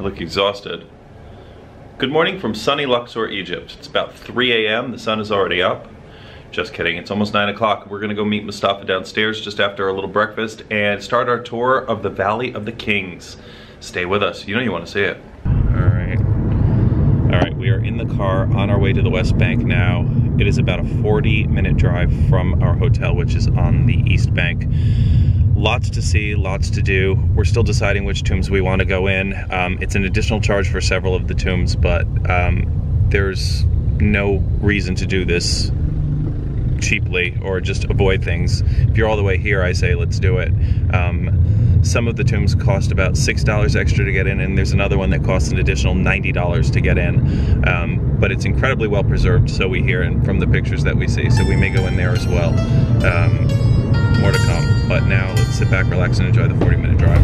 I look exhausted. Good morning from sunny Luxor, Egypt. It's about 3 a.m. The sun is already up. Just kidding, it's almost 9 o'clock. We're gonna go meet Mustafa downstairs just after our little breakfast and start our tour of the Valley of the Kings. Stay with us, you know you wanna see it. All right, we are in the car on our way to the West Bank now. It is about a 40-minute drive from our hotel, which is on the East Bank. Lots to see, lots to do. We're still deciding which tombs we want to go in. It's an additional charge for several of the tombs, but there's no reason to do this cheaply or just avoid things. If you're all the way here, I say let's do it. Some of the tombs cost about $6 extra to get in, and there's another one that costs an additional $90 to get in. But it's incredibly well preserved, so we hear, and from the pictures that we see, so we may go in there as well. More to come, but now let's sit back, relax, and enjoy the 40-minute drive.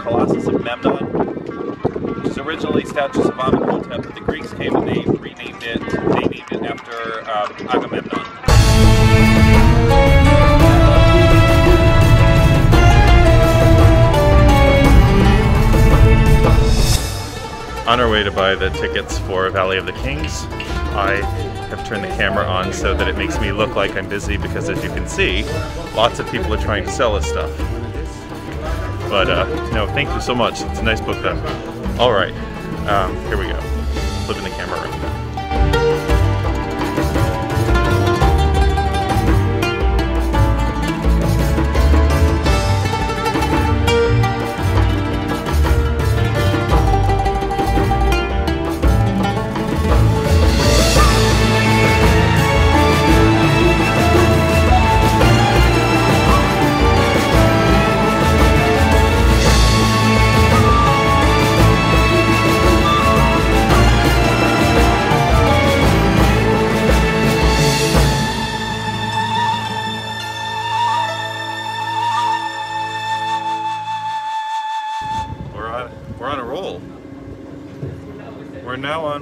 Colossus of Memnon, which is originally statues of Amun, but the Greeks came and they renamed it. They named it after Agamemnon. On our way to buy the tickets for Valley of the Kings, I have turned the camera on so that it makes me look like I'm busy because, as you can see, lots of people are trying to sell us stuff. But no, thank you so much. It's a nice book though. All right, here we go. Flipping the camera around.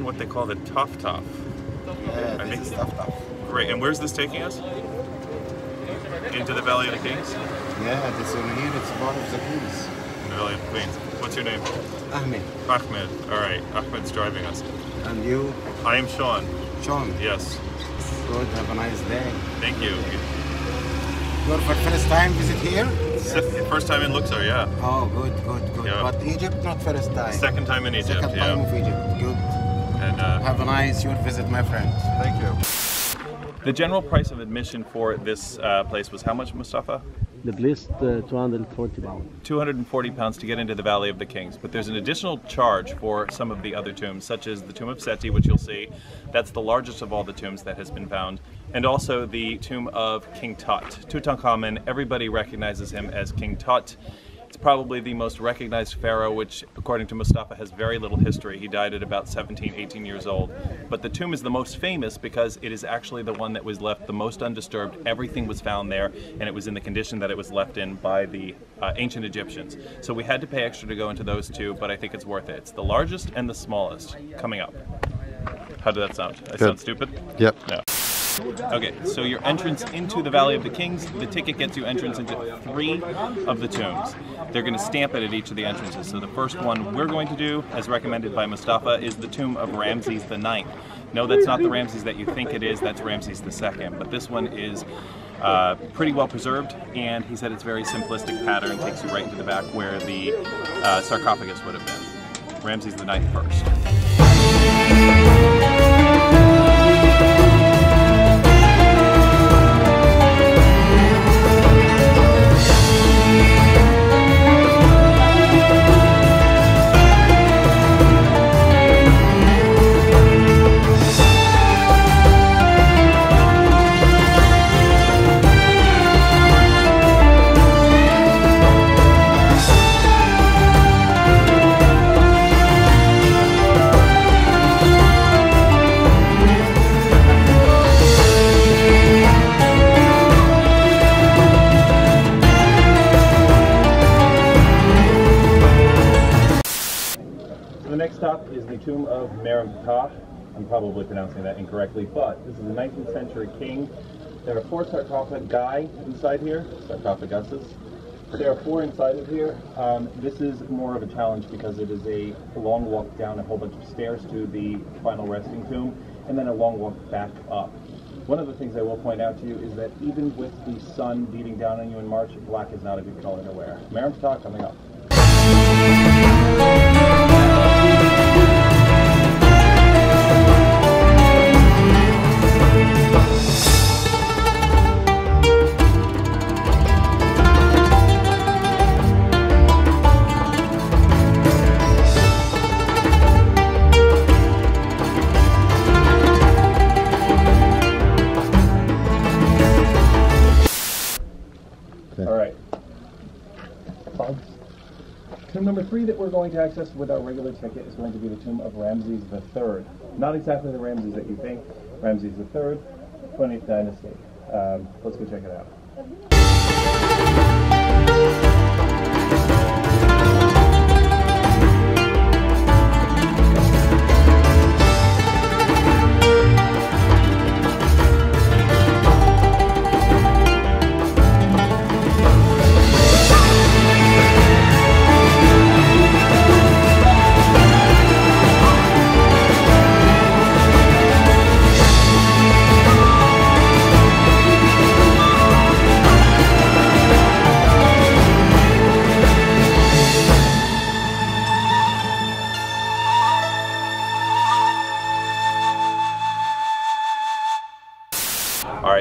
What they call the Tough Top. Yeah, I think it's Tough Top. Great, and where's this taking us? Into the Valley of the Kings? Yeah, this one here, it's Valley of the Queens. The Valley of the Queens. What's your name? Ahmed. Ahmed, alright. Ahmed's driving us. And you? I am Sean. Sean? Yes. Good, have a nice day. Thank you. Your first time visit here? Yes. First time in Luxor, yeah. Oh, good. Yeah. But Egypt, not first time. Second time in Egypt, Second time of Egypt, good. And, have a nice visit, my friend. Thank you. The general price of admission for this place was how much, Mustafa? At least 240 pounds. 240 pounds to get into the Valley of the Kings, but there's an additional charge for some of the other tombs, such as the tomb of Seti, which you'll see. That's the largest of all the tombs that has been found. And also the tomb of King Tut. Tutankhamun, everybody recognizes him as King Tut. It's probably the most recognized pharaoh, which, according to Mustafa, has very little history. He died at about 17, 18 years old. But the tomb is the most famous because it is actually the one that was left the most undisturbed. Everything was found there, and it was in the condition that it was left in by the ancient Egyptians. So we had to pay extra to go into those two, but I think it's worth it. It's the largest and the smallest. Coming up. How did that sound? I sound stupid? Yep. No. Okay, so your entrance into the Valley of the Kings, the ticket gets you entrance into 3 of the tombs. They're going to stamp it at each of the entrances. So the first one we're going to do, as recommended by Mustafa, is the tomb of Ramses the Ninth. No, that's not the Ramses that you think it is, that's Ramses the Second. But this one is pretty well preserved, and he said it's very simplistic pattern, takes you right into the back where the sarcophagus would have been. Ramses the Ninth first. is the tomb of Merenptah. I'm probably pronouncing that incorrectly, but this is a 19th century king. There are four sarcophagi inside here, sarcophaguses. There are four inside of here. This is more of a challenge because it is a long walk down a whole bunch of stairs to the final resting tomb, and then a long walk back up. One of the things I will point out to you is that even with the sun beating down on you in March, black is not a good color to wear. Merenptah coming up. Number 3 that we're going to access with our regular ticket is going to be the tomb of Ramses III. Not exactly the Ramses that you think. Ramses III, 20th dynasty. Let's go check it out.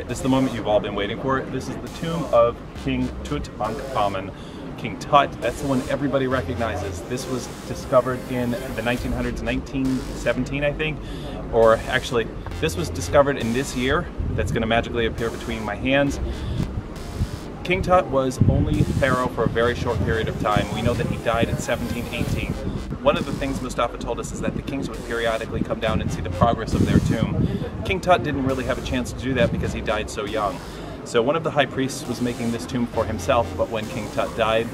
This is the moment you've all been waiting for. This is the tomb of King Tutankhamun. King Tut, that's the one everybody recognizes. This was discovered in the 1900s, 1917, I think. Or actually, this was discovered in this year. That's gonna magically appear between my hands. King Tut was only pharaoh for a very short period of time. We know that he died in 1718. One of the things Mustafa told us is that the kings would periodically come down and see the progress of their tomb. King Tut didn't really have a chance to do that because he died so young. So one of the high priests was making this tomb for himself, but when King Tut died,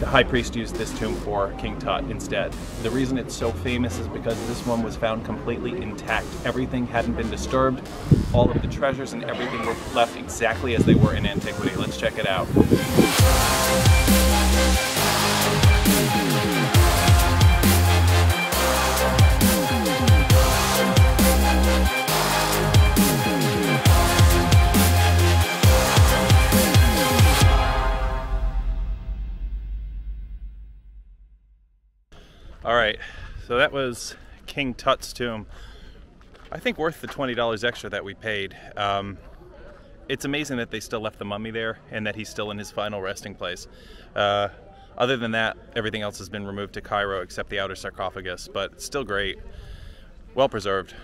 the high priest used this tomb for King Tut instead. The reason it's so famous is because this one was found completely intact. Everything hadn't been disturbed. All of the treasures and everything were left exactly as they were in antiquity. Let's check it out. Alright, so that was King Tut's tomb. I think worth the $20 extra that we paid. It's amazing that they still left the mummy there and that he's still in his final resting place. Other than that, everything else has been removed to Cairo except the outer sarcophagus, but it's still great. Well preserved.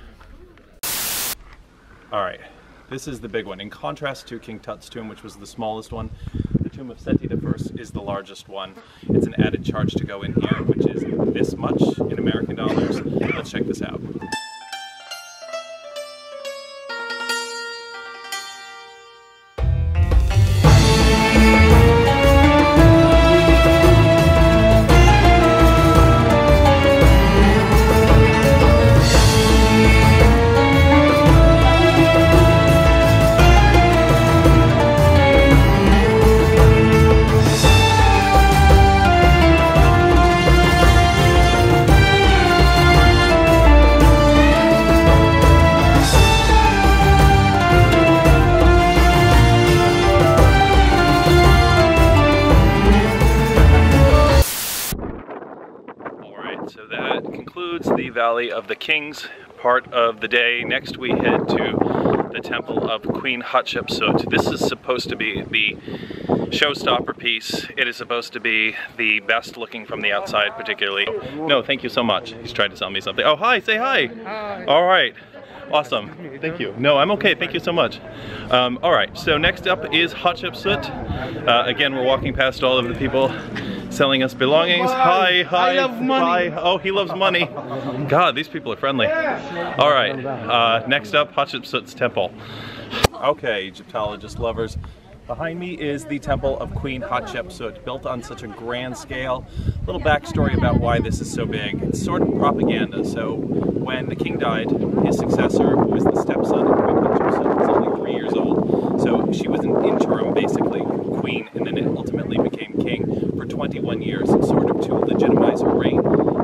Alright, this is the big one. In contrast to King Tut's tomb, which was the smallest one, the tomb of Seti I is the largest one. It's an added charge to go in here, which is this much in American dollars. Let's check this out. Valley of the Kings part of the day. Next we head to the temple of Queen Hatshepsut. This is supposed to be the showstopper piece. It is supposed to be the best looking from the outside particularly. No, thank you so much. He's trying to sell me something. Oh, hi, say hi. Hi. All right. Awesome. Thank you. No, I'm okay. Thank you so much. All right. So next up is Hatshepsut. Again, we're walking past all of the people selling us belongings. Hi, hi. I love money. Hi. Oh, he loves money. God, these people are friendly. All right. Next up, Hatshepsut's temple. Okay, Egyptologist lovers. Behind me is the temple of Queen Hatshepsut, built on such a grand scale. A little backstory about why this is so big. It's sort of propaganda, so when the king died, his successor, who was the stepson of Queen Hatshepsut, was only 3 years old. So she was an interim, basically, queen, and then it ultimately became king for 21 years, sort of to legitimize her reign.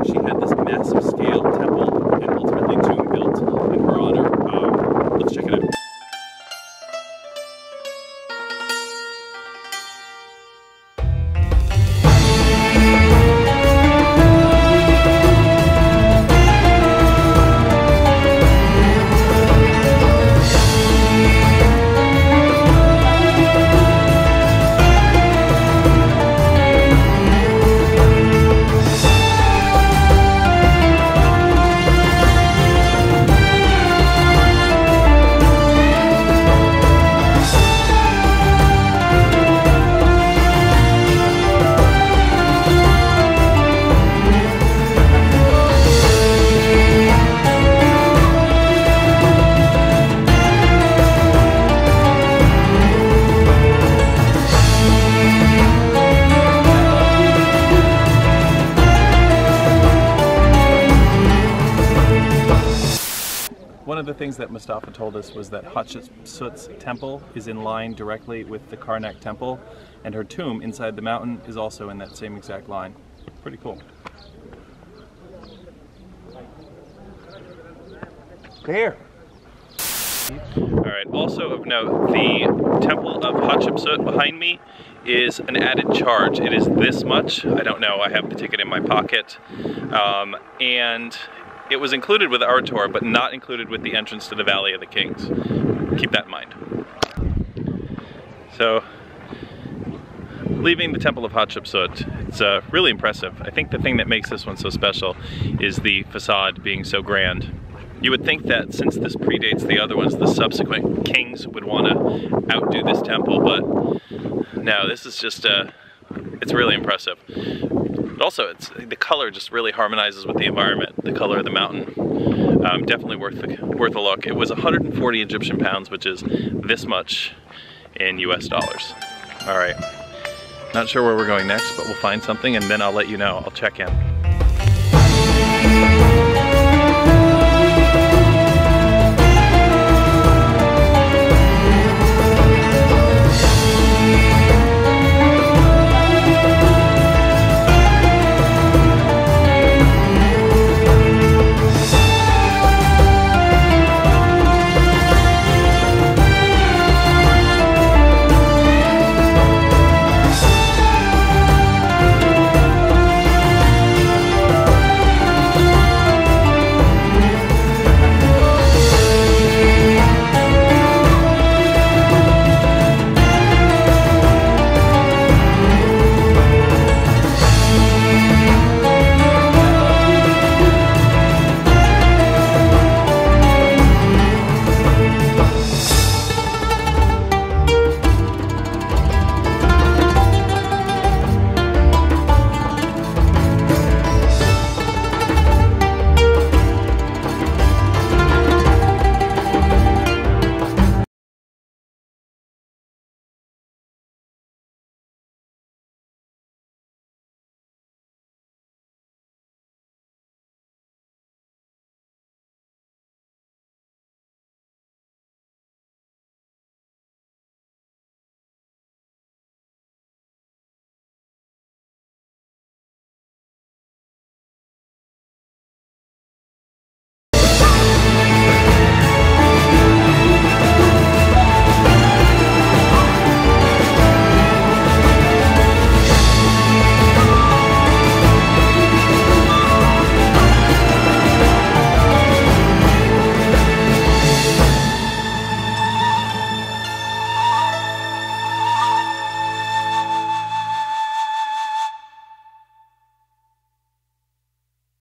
She had this massive scale temple and ultimately tomb built in her honor. Let's check it out. One of the things that Mustafa told us was that Hatshepsut's temple is in line directly with the Karnak temple, and her tomb inside the mountain is also in that same exact line. Pretty cool. There. Alright, also of note, the temple of Hatshepsut behind me is an added charge. It is this much. I don't know, I have the ticket in my pocket. And it was included with our tour, but not included with the entrance to the Valley of the Kings. Keep that in mind. So, leaving the Temple of Hatshepsut, it's really impressive. I think the thing that makes this one so special is the facade being so grand. You would think that since this predates the other ones, the subsequent kings would want to outdo this temple, but no, this is just, it's really impressive. But also, the color just really harmonizes with the environment, the color of the mountain. Definitely worth a look. It was 140 Egyptian pounds, which is this much in US dollars. All right, not sure where we're going next, but we'll find something and then I'll let you know. I'll check in.